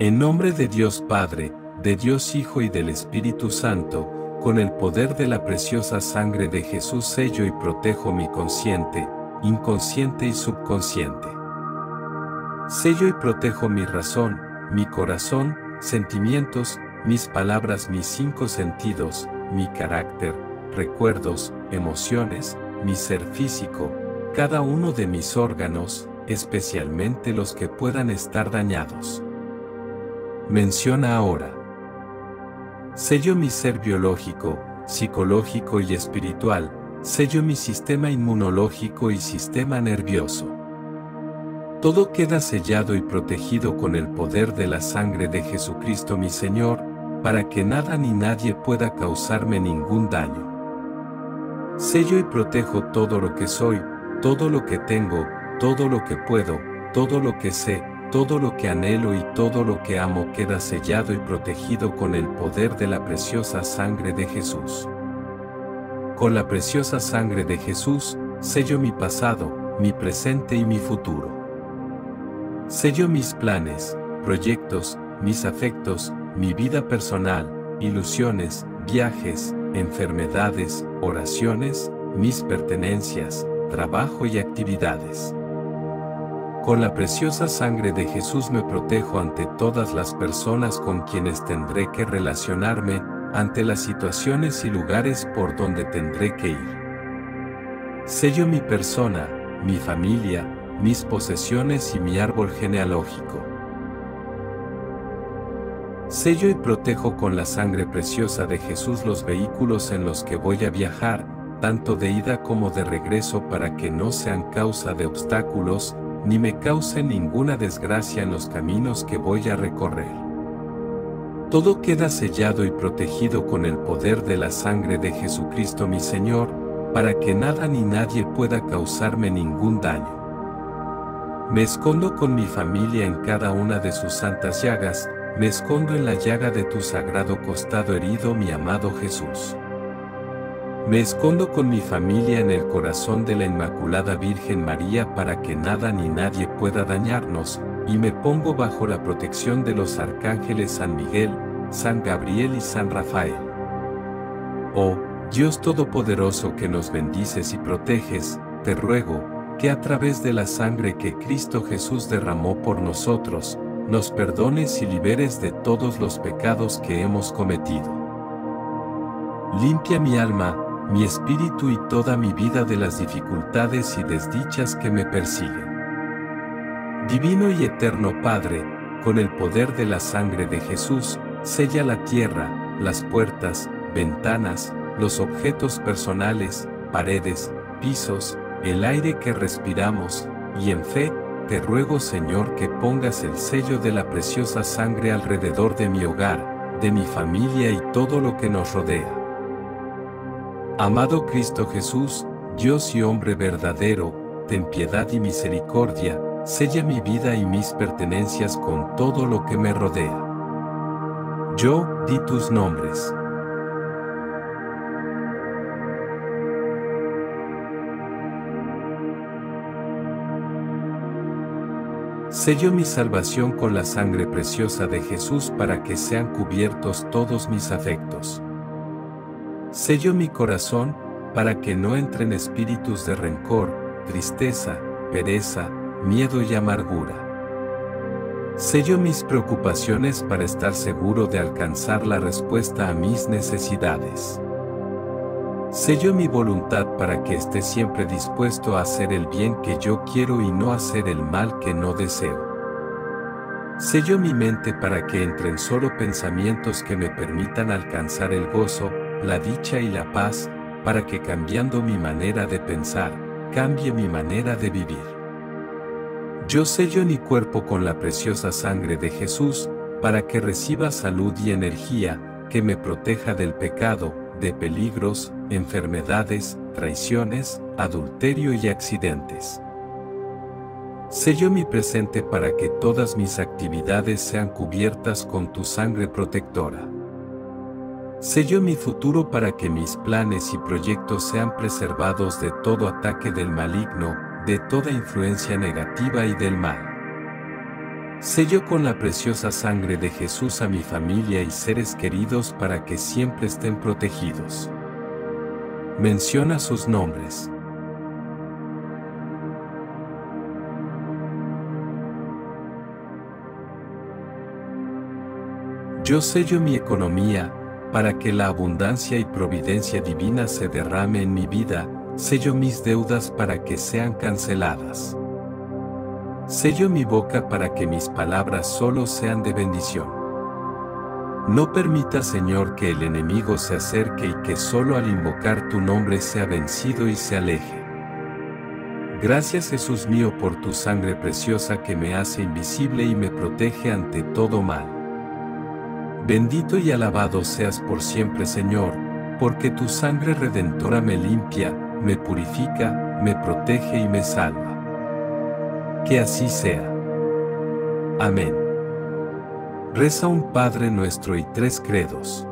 En nombre de Dios Padre, de Dios Hijo y del Espíritu Santo, con el poder de la preciosa sangre de Jesús sello y protejo mi consciente, inconsciente y subconsciente. Sello y protejo mi razón, mi corazón, sentimientos, mis palabras, mis cinco sentidos, mi carácter, recuerdos, emociones, mi ser físico, cada uno de mis órganos, especialmente los que puedan estar dañados. Menciona ahora. Sello mi ser biológico, psicológico y espiritual, sello mi sistema inmunológico y sistema nervioso. Todo queda sellado y protegido con el poder de la sangre de Jesucristo mi Señor, para que nada ni nadie pueda causarme ningún daño. Sello y protejo todo lo que soy, todo lo que tengo, todo lo que puedo, todo lo que sé, todo lo que anhelo y todo lo que amo queda sellado y protegido con el poder de la preciosa sangre de Jesús. Con la preciosa sangre de Jesús, sello mi pasado, mi presente y mi futuro. Sello mis planes, proyectos, mis afectos, mi vida personal, ilusiones, viajes, enfermedades, oraciones, mis pertenencias, trabajo y actividades. Con la preciosa sangre de Jesús me protejo ante todas las personas con quienes tendré que relacionarme, ante las situaciones y lugares por donde tendré que ir. Sello mi persona, mi familia, mis posesiones y mi árbol genealógico. Sello y protejo con la sangre preciosa de Jesús los vehículos en los que voy a viajar, tanto de ida como de regreso, para que no sean causa de obstáculos, ni me cause ninguna desgracia en los caminos que voy a recorrer. Todo queda sellado y protegido con el poder de la sangre de Jesucristo mi Señor, para que nada ni nadie pueda causarme ningún daño. Me escondo con mi familia en cada una de sus santas llagas, me escondo en la llaga de tu sagrado costado herido, mi amado Jesús. Me escondo con mi familia en el corazón de la Inmaculada Virgen María para que nada ni nadie pueda dañarnos, y me pongo bajo la protección de los arcángeles San Miguel, San Gabriel y San Rafael. Oh, Dios Todopoderoso que nos bendices y proteges, te ruego, que a través de la sangre que Cristo Jesús derramó por nosotros, nos perdones y liberes de todos los pecados que hemos cometido. Limpia mi alma, mi espíritu y toda mi vida de las dificultades y desdichas que me persiguen. Divino y eterno Padre, con el poder de la sangre de Jesús, sella la tierra, las puertas, ventanas, los objetos personales, paredes, pisos, el aire que respiramos, y en fe, te ruego Señor que pongas el sello de la preciosa sangre alrededor de mi hogar, de mi familia y todo lo que nos rodea. Amado Cristo Jesús, Dios y hombre verdadero, ten piedad y misericordia, sella mi vida y mis pertenencias con todo lo que me rodea. Yo di tus nombres. Sello mi salvación con la sangre preciosa de Jesús para que sean cubiertos todos mis afectos. Sello mi corazón, para que no entren espíritus de rencor, tristeza, pereza, miedo y amargura. Sello mis preocupaciones para estar seguro de alcanzar la respuesta a mis necesidades. Sello mi voluntad para que esté siempre dispuesto a hacer el bien que yo quiero y no hacer el mal que no deseo. Sello mi mente para que entren solo pensamientos que me permitan alcanzar el gozo, la dicha y la paz, para que cambiando mi manera de pensar, cambie mi manera de vivir. Yo sello mi cuerpo con la preciosa sangre de Jesús, para que reciba salud y energía, que me proteja del pecado, de peligros, enfermedades, traiciones, adulterio y accidentes. Sello mi presente para que todas mis actividades sean cubiertas con tu sangre protectora. Sello mi futuro para que mis planes y proyectos sean preservados de todo ataque del maligno, de toda influencia negativa y del mal. Selló con la preciosa sangre de Jesús a mi familia y seres queridos para que siempre estén protegidos. Menciona sus nombres. Yo sello mi economía, para que la abundancia y providencia divina se derrame en mi vida. Sello mis deudas para que sean canceladas. Sello mi boca para que mis palabras solo sean de bendición. No permita, Señor, que el enemigo se acerque y que solo al invocar tu nombre sea vencido y se aleje. Gracias, Jesús mío, por tu sangre preciosa que me hace invisible y me protege ante todo mal. Bendito y alabado seas por siempre, Señor, porque tu sangre redentora me limpia, me purifica, me protege y me salva. Que así sea. Amén. Reza un Padre Nuestro y tres credos.